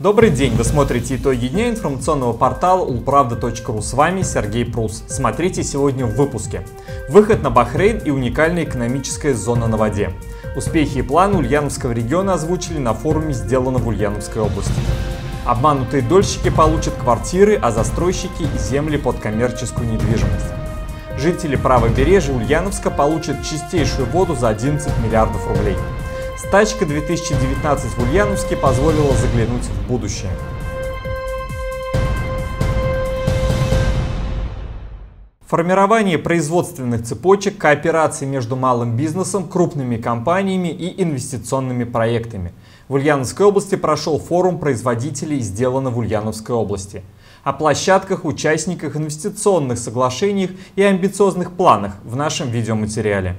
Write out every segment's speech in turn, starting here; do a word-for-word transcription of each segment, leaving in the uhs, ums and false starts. Добрый день! Вы смотрите итоги дня информационного портала улправда точка ру. С вами Сергей Прус. Смотрите сегодня в выпуске. Выход на Бахрейн и уникальная экономическая зона на воде. Успехи и планы Ульяновского региона озвучили на форуме «Сделано в Ульяновской области». Обманутые дольщики получат квартиры, а застройщики – земли под коммерческую недвижимость. Жители правобережья Ульяновска получат чистейшую воду за одиннадцать миллиардов рублей. Стачка две тысячи девятнадцать в Ульяновске позволила заглянуть в будущее. Формирование производственных цепочек, кооперации между малым бизнесом, крупными компаниями и инвестиционными проектами. В Ульяновской области прошел форум производителей «Сделано в Ульяновской области». О площадках, участниках, инвестиционных соглашениях и амбициозных планах в нашем видеоматериале.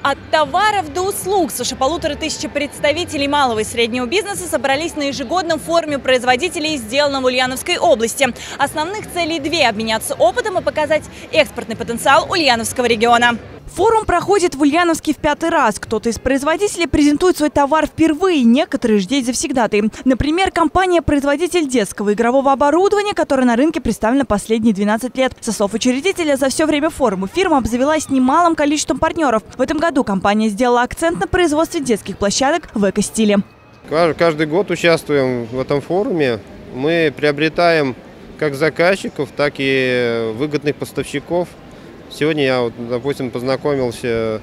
От товаров до услуг свыше полутора тысячи представителей малого и среднего бизнеса собрались на ежегодном форуме производителей, сделанном в Ульяновской области. Основных целей две – обменяться опытом и показать экспортный потенциал Ульяновского региона. Форум проходит в Ульяновске в пятый раз. Кто-то из производителей презентует свой товар впервые, некоторые ждут завсегдаты. Например, компания-производитель детского игрового оборудования, которая на рынке представлена последние двенадцать лет. Со слов учредителя, за все время форума фирма обзавелась немалым количеством партнеров. В этом году компания сделала акцент на производстве детских площадок в эко-стиле. Каждый год участвуем в этом форуме. Мы приобретаем как заказчиков, так и выгодных поставщиков. Сегодня я, вот, допустим, познакомился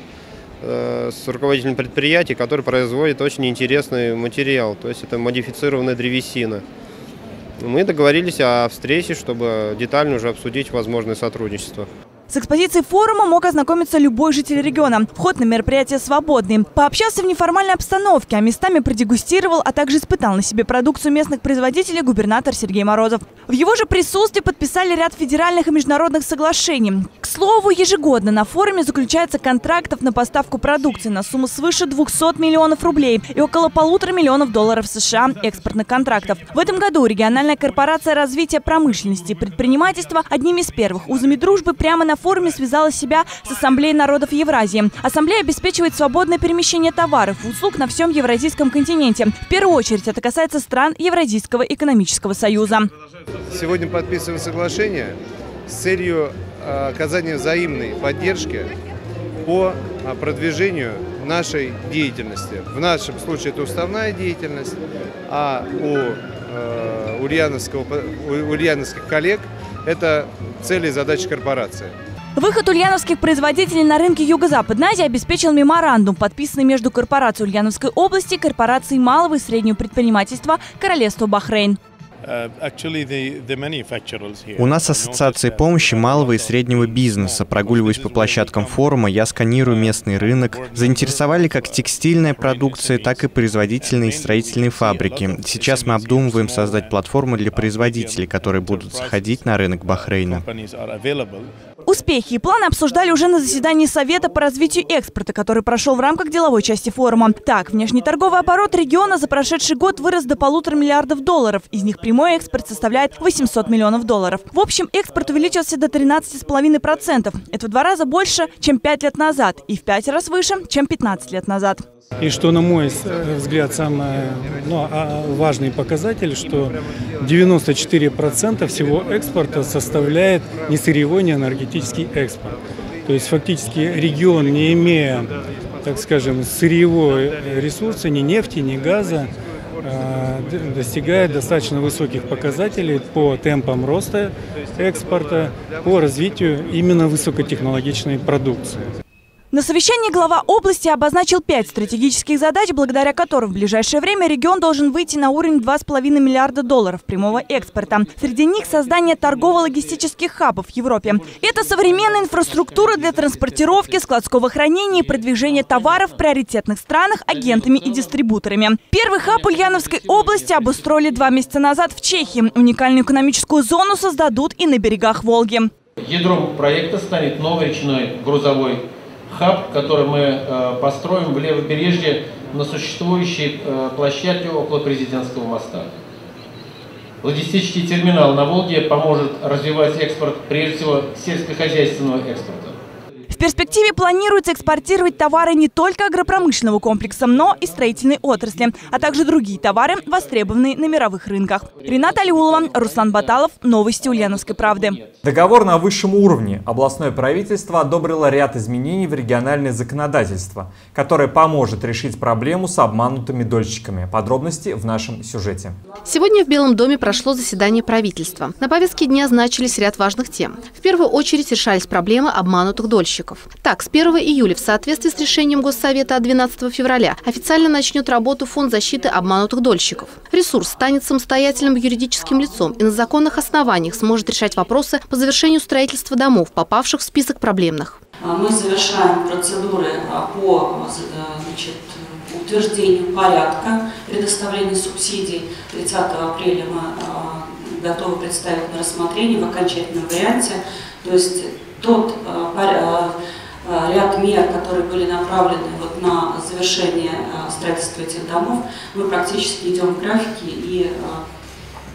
э, с руководителем предприятия, который производит очень интересный материал, то есть это модифицированная древесина. Мы договорились о встрече, чтобы детально уже обсудить возможное сотрудничество. С экспозицией форума мог ознакомиться любой житель региона. Вход на мероприятие свободный. Пообщался в неформальной обстановке, а местами продегустировал, а также испытал на себе продукцию местных производителей губернатор Сергей Морозов. В его же присутствии подписали ряд федеральных и международных соглашений. К слову, ежегодно на форуме заключается контрактов на поставку продукции на сумму свыше двухсот миллионов рублей и около полутора миллионов долларов США экспортных контрактов. В этом году региональная корпорация развития промышленности и предпринимательства одними из первых узами дружбы прямо на форуме связала себя с Ассамблеей народов Евразии. Ассамблея обеспечивает свободное перемещение товаров и услуг на всем евразийском континенте. В первую очередь это касается стран Евразийского экономического союза. Сегодня подписываем соглашение с целью оказания взаимной поддержки по продвижению нашей деятельности. В нашем случае это уставная деятельность, а у ульяновского, у ульяновских коллег это цели и задачи корпорации. Выход ульяновских производителей на рынки Юго-Западной Азии обеспечил меморандум, подписанный между корпорацией Ульяновской области, корпорацией малого и среднего предпринимательства Королевства Бахрейн. У нас ассоциации помощи малого и среднего бизнеса. Прогуливаясь по площадкам форума, я сканирую местный рынок. Заинтересовали как текстильная продукция, так и производительные и строительные фабрики. Сейчас мы обдумываем создать платформу для производителей, которые будут заходить на рынок Бахрейна. Успехи и планы обсуждали уже на заседании Совета по развитию экспорта, который прошел в рамках деловой части форума. Так, внешнеторговый оборот региона за прошедший год вырос до полутора миллиардов долларов. Из них прямой экспорт составляет восемьсот миллионов долларов. В общем, экспорт увеличился до тринадцати с половиной процентов. Это в два раза больше, чем пять лет назад, и в пять раз выше, чем пятнадцать лет назад. И что, на мой взгляд, самый ну, важный показатель, что девяносто четыре процента всего экспорта составляет не сырьевой, не энергетический экспорт. То есть фактически регион, не имея, так скажем, сырьевой ресурса, ни нефти, ни газа, достигает достаточно высоких показателей по темпам роста экспорта, по развитию именно высокотехнологичной продукции. На совещании глава области обозначил пять стратегических задач, благодаря которым в ближайшее время регион должен выйти на уровень двух с половиной миллиарда долларов прямого экспорта. Среди них создание торгово-логистических хабов в Европе. Это современная инфраструктура для транспортировки, складского хранения и продвижения товаров в приоритетных странах агентами и дистрибуторами. Первый хаб Ульяновской области обустроили два месяца назад в Чехии. Уникальную экономическую зону создадут и на берегах Волги. Ядром проекта станет новый речной грузовой хаб, который мы построим в левобережье на существующей площадке около Президентского моста. Логистический терминал на Волге поможет развивать экспорт, прежде всего, сельскохозяйственного экспорта. перспективе планируется экспортировать товары не только агропромышленного комплекса, но и строительной отрасли, а также другие товары, востребованные на мировых рынках. Рената Алиулова, Руслан Баталов, новости Ульяновской правды. Договор на высшем уровне. Областное правительство одобрило ряд изменений в региональное законодательство, которое поможет решить проблему с обманутыми дольщиками. Подробности в нашем сюжете. Сегодня в Белом доме прошло заседание правительства. На повестке дня значились ряд важных тем. В первую очередь решались проблемы обманутых дольщиков. Так, с первого июля в соответствии с решением Госсовета от двенадцатого февраля официально начнет работу Фонд защиты обманутых дольщиков. Ресурс станет самостоятельным юридическим лицом и на законных основаниях сможет решать вопросы по завершению строительства домов, попавших в список проблемных. Мы завершаем процедуры по, значит, утверждению порядка предоставления субсидий. тридцатого апреля мы готовы представить на рассмотрение в окончательном варианте. То есть тот ряд мер, которые были направлены вот на завершение строительства этих домов, мы практически идем в графике, и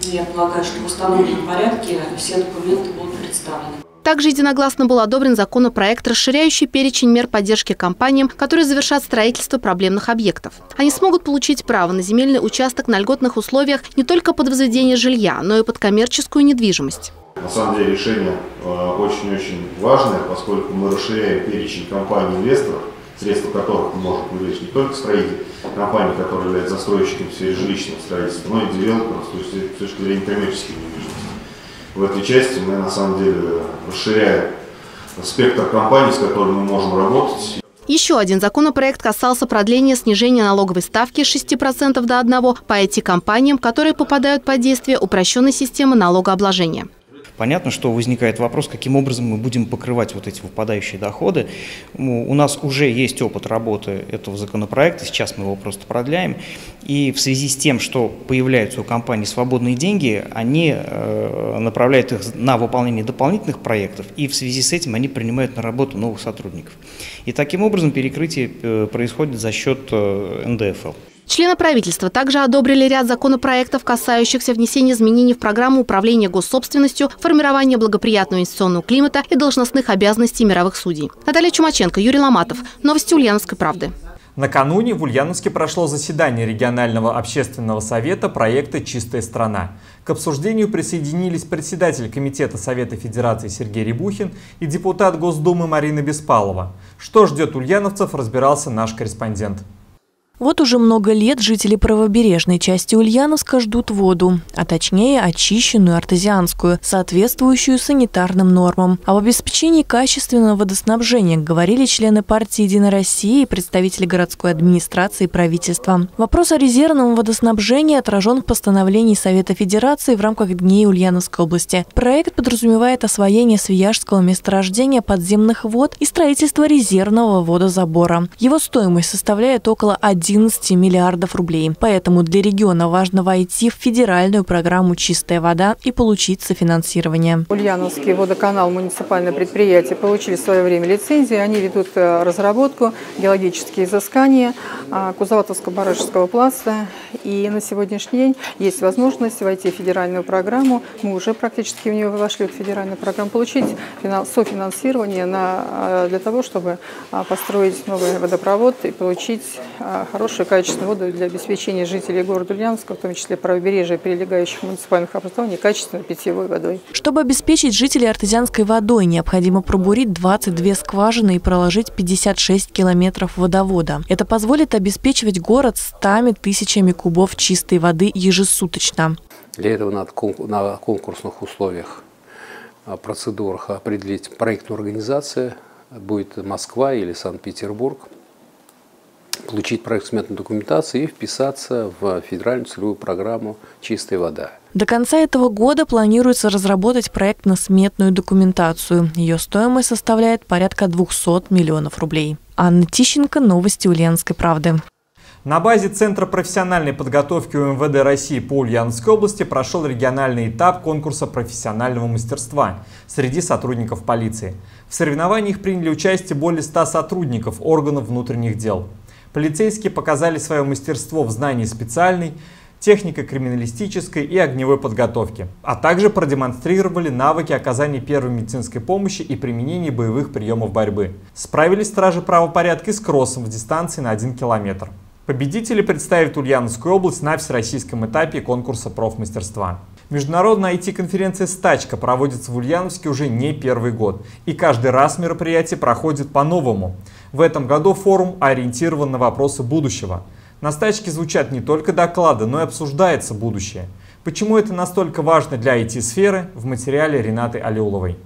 я полагаю, что в установленном порядке все документы будут представлены. Также единогласно был одобрен законопроект, расширяющий перечень мер поддержки компаниям, которые завершат строительство проблемных объектов. Они смогут получить право на земельный участок на льготных условиях не только под возведение жилья, но и под коммерческую недвижимость. На самом деле решение очень-очень важное, поскольку мы расширяем перечень компаний-инвесторов, средства которых может привлечь не только строитель, компании, которые являются застройщиком всей жилищного строительства, но и девелоперов, то есть с точки зрения коммерческой недвижимости. В этой части мы, на самом деле, расширяем спектр компаний, с которыми мы можем работать. Еще один законопроект касался продления снижения налоговой ставки с шести процентов до одного по ай ти-компаниям, которые попадают под действие упрощенной системы налогообложения. Понятно, что возникает вопрос, каким образом мы будем покрывать вот эти выпадающие доходы. У нас уже есть опыт работы этого законопроекта, сейчас мы его просто продляем. И в связи с тем, что появляются у компаний свободные деньги, они направляют их на выполнение дополнительных проектов, и в связи с этим они принимают на работу новых сотрудников. И таким образом перекрытие происходит за счет эн дэ эф эл. Члены правительства также одобрили ряд законопроектов, касающихся внесения изменений в программу управления госсобственностью, формирования благоприятного инвестиционного климата и должностных обязанностей мировых судей. Наталья Чумаченко, Юрий Ломатов. Новости Ульяновской правды. Накануне в Ульяновске прошло заседание регионального общественного совета проекта «Чистая страна». К обсуждению присоединились председатель комитета Совета Федерации Сергей Рябухин и депутат Госдумы Марина Беспалова. Что ждет ульяновцев, разбирался наш корреспондент. Вот уже много лет жители правобережной части Ульяновска ждут воду, а точнее очищенную артезианскую, соответствующую санитарным нормам. Об обеспечении качественного водоснабжения говорили члены партии «Единая Россия» и представители городской администрации и правительства. Вопрос о резервном водоснабжении отражен в постановлении Совета Федерации в рамках Дней Ульяновской области. Проект подразумевает освоение Свияжского месторождения подземных вод и строительство резервного водозабора. Его стоимость составляет около одиннадцати миллиардов рублей. Поэтому для региона важно войти в федеральную программу «Чистая вода» и получить софинансирование. Ульяновский водоканал, муниципальное предприятие, получили в свое время лицензии. Они ведут разработку, геологические изыскания Кузоватовско-Барышевского пласта. И на сегодняшний день есть возможность войти в федеральную программу. Мы уже практически в нее вошли, в федеральную программу, получить софинансирование на, для того, чтобы построить новый водопровод и получить хорошую качественную воду для обеспечения жителей города Ульяновска, в том числе правобережья и прилегающих муниципальных образований, качественной питьевой водой. Чтобы обеспечить жителей артезианской водой, необходимо пробурить двадцать две скважины и проложить пятьдесят шесть километров водовода. Это позволит обеспечивать город стами тысячами кубов чистой воды ежесуточно. Для этого надо на конкурсных условиях, процедурах определить проектную организацию, будет Москва или Санкт-Петербург, получить проект сметной документации и вписаться в федеральную целевую программу «Чистая вода». До конца этого года планируется разработать проектно-сметную документацию. Ее стоимость составляет порядка двухсот миллионов рублей. Анна Тищенко, новости Ульяновской правды. На базе Центра профессиональной подготовки у эм вэ дэ России по Ульяновской области прошел региональный этап конкурса профессионального мастерства среди сотрудников полиции. В соревнованиях приняли участие более ста сотрудников органов внутренних дел. Полицейские показали свое мастерство в знании специальной техника криминалистической и огневой подготовки, а также продемонстрировали навыки оказания первой медицинской помощи и применения боевых приемов борьбы. Справились стражи правопорядка с кроссом в дистанции на один километр. Победители представят Ульяновскую область на всероссийском этапе конкурса профмастерства. Международная ай ти-конференция «Стачка» проводится в Ульяновске уже не первый год, и каждый раз мероприятие проходит по-новому. В этом году форум ориентирован на вопросы будущего. На «Стачке» звучат не только доклады, но и обсуждается будущее. Почему это настолько важно для ай ти-сферы, в материале Ринаты Алиуловой.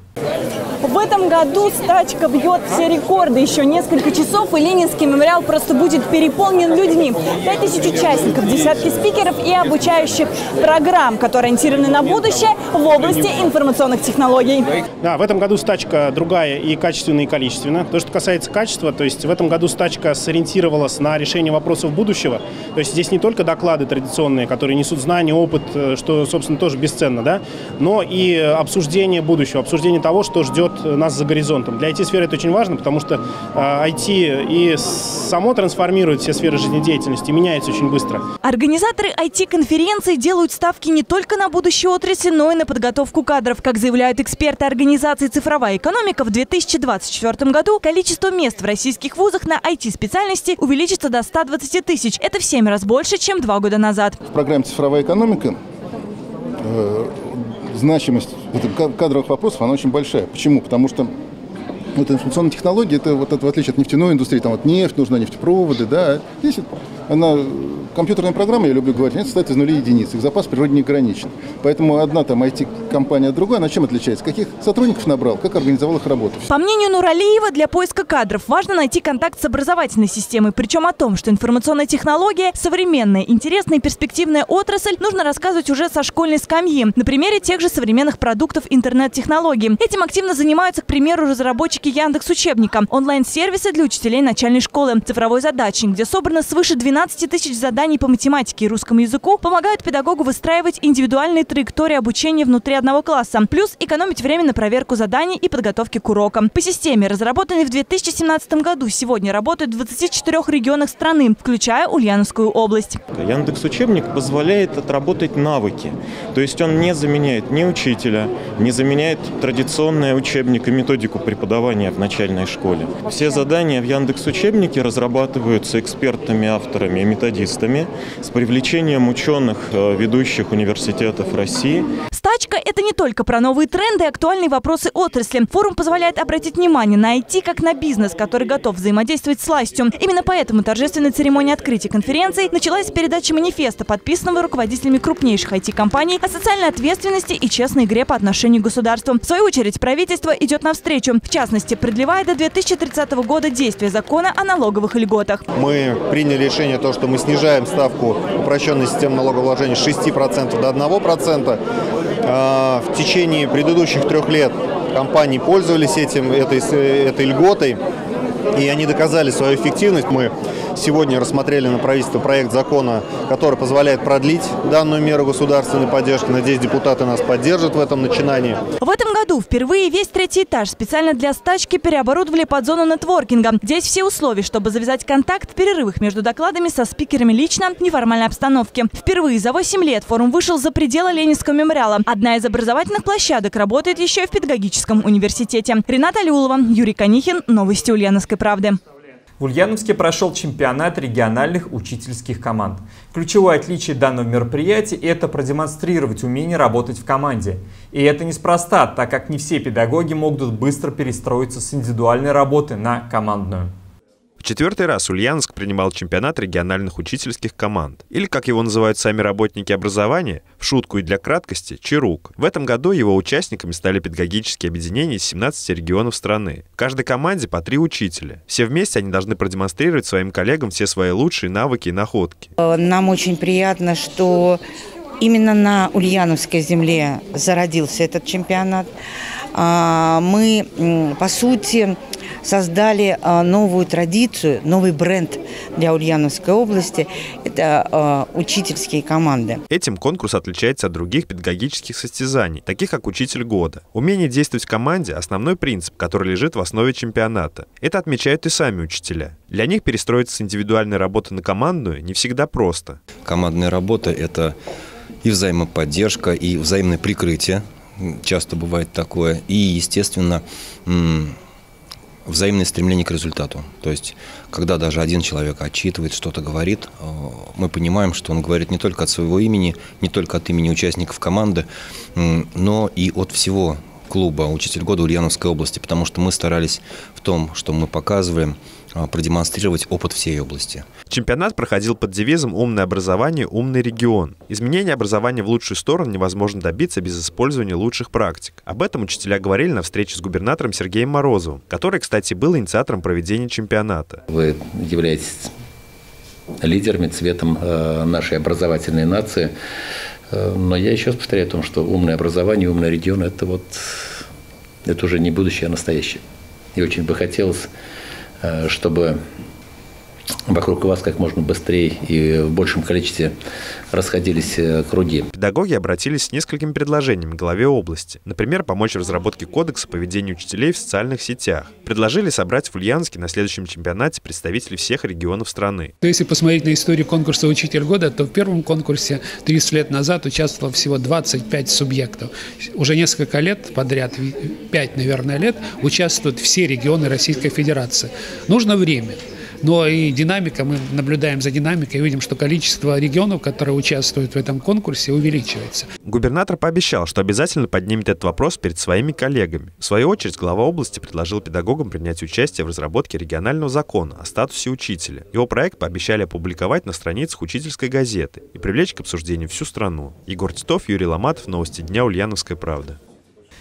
В этом году «Стачка» бьет все рекорды. Еще несколько часов и Ленинский мемориал просто будет переполнен людьми. пять тысяч участников, десятки спикеров и обучающих программ, которые ориентированы на будущее в области информационных технологий. Да, в этом году «Стачка» другая и качественная, и количественная. То, что касается качества, то есть в этом году «Стачка» сориентировалась на решение вопросов будущего. То есть здесь не только доклады традиционные, которые несут знания, опыт, что, собственно, тоже бесценно, да, но и обсуждение будущего, обсуждение того, что ждет нас за горизонтом. Для ай ти-сферы это очень важно, потому что ай ти и само трансформирует все сферы жизнедеятельности, меняется очень быстро. Организаторы ай ти-конференции делают ставки не только на будущее отрасли, но и на подготовку кадров. Как заявляют эксперты организации «Цифровая экономика», в две тысячи двадцать четвёртом году количество мест в российских вузах на ай ти-специальности увеличится до ста двадцати тысяч. Это в семь раз больше, чем два года назад. В программе «Цифровая экономика» значимость кадровых вопросов, она очень большая. Почему? Потому что вот информационные технологии, это, вот, это в отличие от нефтяной индустрии, там вот нефть, нужна нефтепроводы, да, здесь она, компьютерная программа, я люблю говорить, она состоит из нулей единиц, их запас в природе не ограничен. Поэтому одна там ай ти-компания от другой, она чем отличается? Каких сотрудников набрал, как организовал их работу? По мнению Нуралиева, для поиска кадров важно найти контакт с образовательной системой. Причем о том, что информационная технология – современная, интересная и перспективная отрасль, нужно рассказывать уже со школьной скамьи, на примере тех же современных продуктов интернет-технологий. Этим активно занимаются, к примеру, разработчики Яндекс.Учебника, онлайн-сервисы для учителей начальной школы, цифровой задачник, где собрано свыше двенадцати тысяч заданий по математике и русскому языку, помогают педагогу выстраивать индивидуальные траектории обучения внутри одного класса, плюс экономить время на проверку заданий и подготовки к урокам. По системе, разработанной в две тысячи семнадцатом году, сегодня работают в двадцати четырёх регионах страны, включая Ульяновскую область. Яндекс.Учебник позволяет отработать навыки, то есть он не заменяет ни учителя, не заменяет традиционный учебник и методику преподавания в начальной школе. Все задания в Яндекс.Учебнике разрабатываются экспертами, авторами и методистами с привлечением ученых ведущих университетов России. «Стачка» – это не только про новые тренды и актуальные вопросы отрасли. Форум позволяет обратить внимание на ай ти как на бизнес, который готов взаимодействовать с властью. Именно поэтому торжественная церемония открытия конференции началась с передачи манифеста, подписанного руководителями крупнейших ай ти-компаний о социальной ответственности и честной игре по отношению к государству. В свою очередь, правительство идет навстречу. В частности, продлевая до две тысячи тридцатого года действие закона о налоговых льготах. Мы приняли решение, то, что мы снижаем ставку упрощенной системы налогообложения с шести процентов до одного процента. В течение предыдущих трех лет компании пользовались этим, этой, этой льготой, и они доказали свою эффективность. Мы сегодня рассмотрели на правительство проект закона, который позволяет продлить данную меру государственной поддержки. Надеюсь, депутаты нас поддержат в этом начинании. В этом году впервые весь третий этаж специально для «Стачки» переоборудовали под зону нетворкинга. Здесь все условия, чтобы завязать контакт в перерывах между докладами со спикерами лично, в неформальной обстановке. Впервые за восемь лет форум вышел за пределы Ленинского мемориала. Одна из образовательных площадок работает еще и в педагогическом университете. Рената Леолова, Юрий Конихин, новости Ульяновской правды. В Ульяновске прошел чемпионат региональных учительских команд. Ключевое отличие данного мероприятия – это продемонстрировать умение работать в команде. И это неспроста, так как не все педагоги могут быстро перестроиться с индивидуальной работы на командную. В четвертый раз Ульяновск принимал чемпионат региональных учительских команд, или, как его называют сами работники образования, в шутку и для краткости – «Чирук». В этом году его участниками стали педагогические объединения из семнадцати регионов страны. В каждой команде по три учителя. Все вместе они должны продемонстрировать своим коллегам все свои лучшие навыки и находки. Нам очень приятно, что именно на Ульяновской земле зародился этот чемпионат. Мы, по сути, создали новую традицию, новый бренд для Ульяновской области. Это учительские команды. Этим конкурс отличается от других педагогических состязаний, таких как «Учитель года». Умение действовать в команде – основной принцип, который лежит в основе чемпионата. Это отмечают и сами учителя. Для них перестроиться с индивидуальной работы на командную не всегда просто. Командная работа – это и взаимоподдержка, и взаимное прикрытие. Часто бывает такое. И, естественно, взаимное стремление к результату. То есть, когда даже один человек отчитывает, что-то говорит, мы понимаем, что он говорит не только от своего имени, не только от имени участников команды, но и от всего клуба «Учитель года» Ульяновской области, потому что мы старались в том, что мы показываем, продемонстрировать опыт всей области. Чемпионат проходил под девизом «Умное образование, умный регион». Изменение образования в лучшую сторону невозможно добиться без использования лучших практик. Об этом учителя говорили на встрече с губернатором Сергеем Морозовым, который, кстати, был инициатором проведения чемпионата. Вы являетесь лидерами, цветом нашей образовательной нации. Но я еще раз повторяю о том, что умное образование, умный регион – это вот это уже не будущее, а настоящее. И очень бы хотелось, чтобы вокруг вас как можно быстрее и в большем количестве расходились круги. Педагоги обратились с несколькими предложениями к главе области. Например, помочь в разработке кодекса поведения учителей в социальных сетях. Предложили собрать в Ульяновске на следующем чемпионате представителей всех регионов страны. Если посмотреть на историю конкурса «Учитель года», то в первом конкурсе тридцать лет назад участвовало всего двадцать пять субъектов. Уже несколько лет подряд, пять, наверное, лет, участвуют все регионы Российской Федерации. Нужно время. Но и динамика, мы наблюдаем за динамикой и видим, что количество регионов, которые участвуют в этом конкурсе, увеличивается. Губернатор пообещал, что обязательно поднимет этот вопрос перед своими коллегами. В свою очередь, глава области предложил педагогам принять участие в разработке регионального закона о статусе учителя. Его проект пообещали опубликовать на страницах учительской газеты и привлечь к обсуждению всю страну. Егор Титов, Юрий Ломатов, новости дня, Ульяновская правда.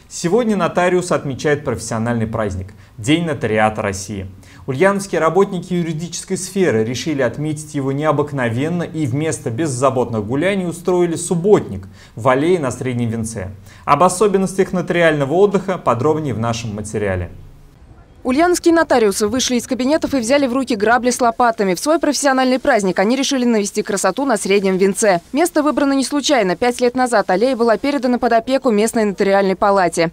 Сегодня нотариус отмечает профессиональный праздник – День нотариата России. Ульяновские работники юридической сферы решили отметить его необыкновенно и вместо беззаботных гуляний устроили субботник в аллее на Среднем Венце. Об особенностях нотариального отдыха подробнее в нашем материале. Ульяновские нотариусы вышли из кабинетов и взяли в руки грабли с лопатами. В свой профессиональный праздник они решили навести красоту на Среднем Венце. Место выбрано не случайно. Пять лет назад аллея была передана под опеку местной нотариальной палате.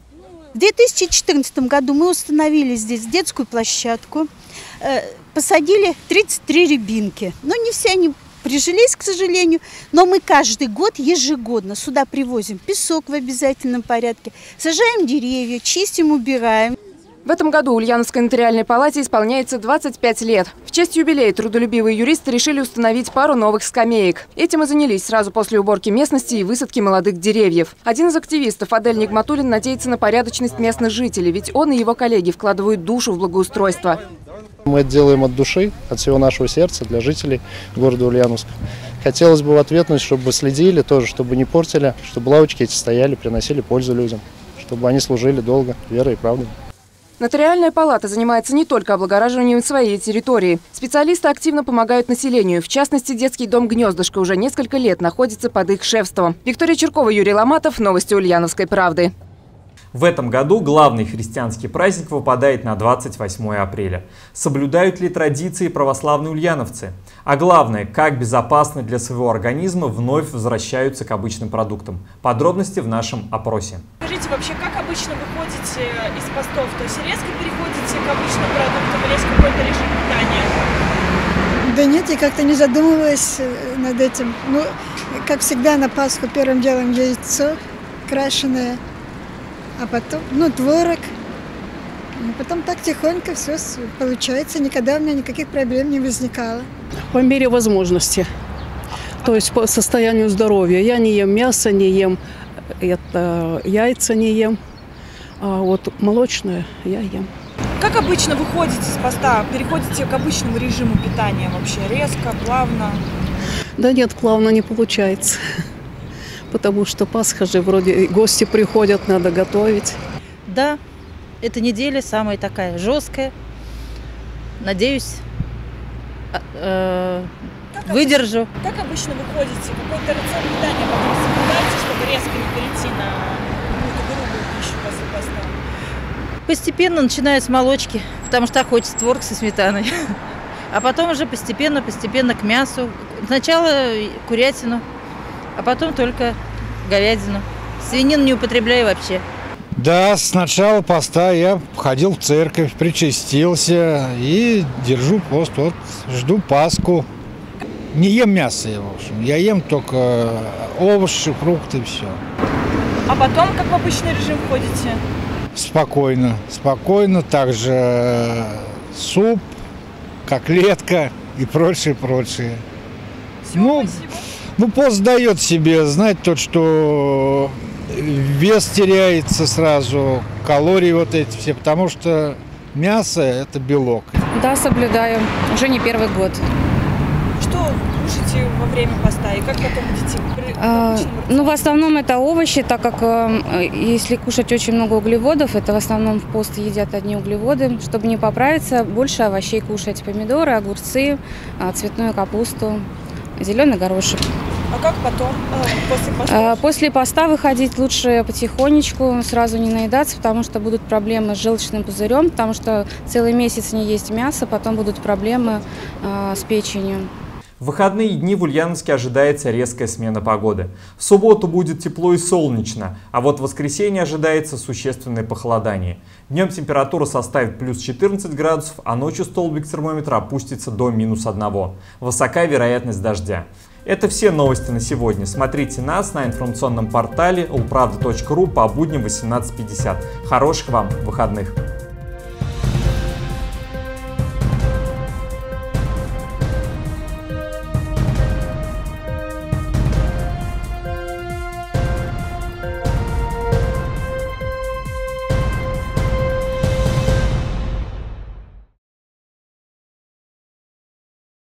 В две тысячи четырнадцатом году мы установили здесь детскую площадку, посадили тридцать три рябинки. Но не все они прижились, к сожалению, но мы каждый год ежегодно сюда привозим песок в обязательном порядке, сажаем деревья, чистим, убираем. В этом году Ульяновской нотариальной палате исполняется двадцать пять лет. В честь юбилея трудолюбивые юристы решили установить пару новых скамеек. Этим и занялись сразу после уборки местности и высадки молодых деревьев. Один из активистов, Адель Нигматуллин, надеется на порядочность местных жителей, ведь он и его коллеги вкладывают душу в благоустройство. Мы это делаем от души, от всего нашего сердца для жителей города Ульяновска. Хотелось бы в ответность, чтобы следили тоже, чтобы не портили, чтобы лавочки эти стояли, приносили пользу людям, чтобы они служили долго верой и правдой. Нотариальная палата занимается не только облагораживанием своей территории. Специалисты активно помогают населению. В частности, детский дом «Гнездышко» уже несколько лет находится под их шефством. Виктория Чиркова, Юрий Ломатов. Новости Ульяновской правды. В этом году главный христианский праздник выпадает на двадцать восьмое апреля. Соблюдают ли традиции православные ульяновцы? А главное, как безопасно для своего организма вновь возвращаются к обычным продуктам? Подробности в нашем опросе. Скажите, вообще, как обычно выходите из постов? То есть резко переходите к обычным продуктам или есть какой-то режим питания? Да нет, я как-то не задумывалась над этим. Ну, как всегда, на Пасху первым делом яйцо крашеное, а потом, ну, творог. Потом так тихонько все получается. Никогда у меня никаких проблем не возникало. По мере возможности, то есть по состоянию здоровья. Я не ем мясо, не ем это, яйца, не ем. А вот молочное я ем. Как обычно выходите с поста? Переходите к обычному режиму питания вообще? Резко, плавно? Да нет, плавно не получается. Потому что Пасха же, вроде гости приходят, надо готовить. Да. Эта неделя самая такая жесткая. Надеюсь, э, как выдержу. Обычно, как обычно вы ходите? Какой-то рацион питания потом соблюдаете, чтобы резко не перейти на грубую пищу после поста? Постепенно начиная с молочки, потому что хочется творог со сметаной. А потом уже постепенно, постепенно к мясу. Сначала курятину, а потом только говядину. Свинину не употребляю вообще. Да, с начала поста я ходил в церковь, причастился и держу пост. Вот, жду Пасху. Не ем мясо, в общем. Я ем только овощи, фрукты и все. А потом как в обычный режим ходите? Спокойно, спокойно. Также суп, котлетка и прочее, прочее. Всего ну, спасибо. Ну, пост дает себе знать то, что вес теряется сразу, калории вот эти все, потому что мясо – это белок. Да, соблюдаю. Уже не первый год. Что кушаете во время поста и как потом едите? А, ну, в основном это овощи, так как э, если кушать очень много углеводов, это в основном в пост едят одни углеводы. Чтобы не поправиться, больше овощей кушать. Помидоры, огурцы, цветную капусту, зеленый горошек. А как потом, после поста? После поста выходить лучше потихонечку, сразу не наедаться, потому что будут проблемы с желчным пузырем, потому что целый месяц не есть мясо, потом будут проблемы с печенью. В выходные дни в Ульяновске ожидается резкая смена погоды. В субботу будет тепло и солнечно, а вот в воскресенье ожидается существенное похолодание. Днем температура составит плюс четырнадцать градусов, а ночью столбик термометра опустится до минус одного. Высока вероятность дождя. Это все новости на сегодня. Смотрите нас на информационном портале улправда точка ру по будням в восемнадцать пятьдесят. Хороших вам выходных!